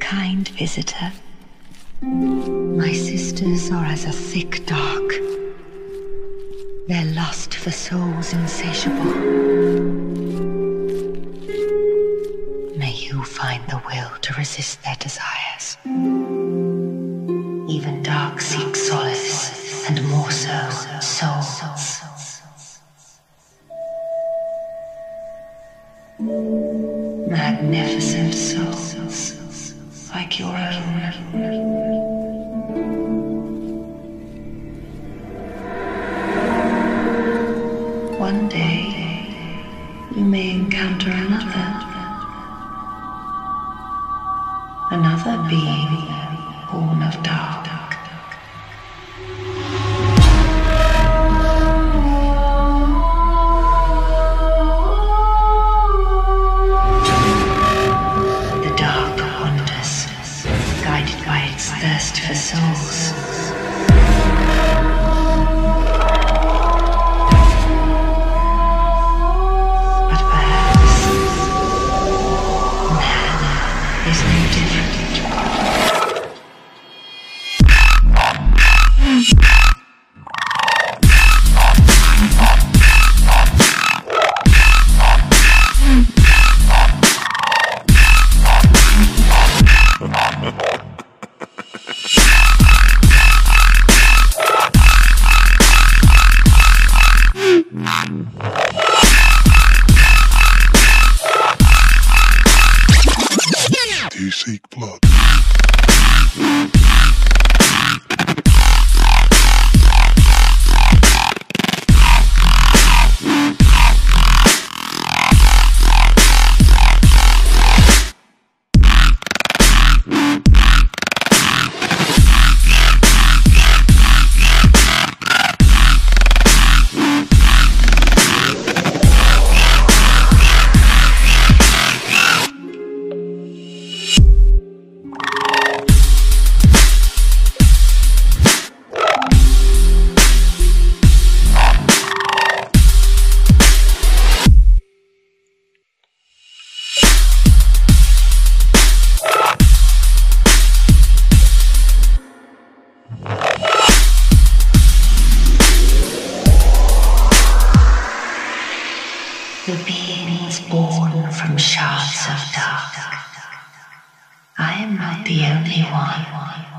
Kind visitor, my sisters are as a thick dark. Their lust for souls insatiable. May you find the will to resist their desires. Even dark seek solace, and more so, souls. Magnificent souls, like your own. One day, you may encounter another being born of dark. The dark wanders, guided by its thirst for souls. They seek blood. The beings born from shards of dark. I am not the only one.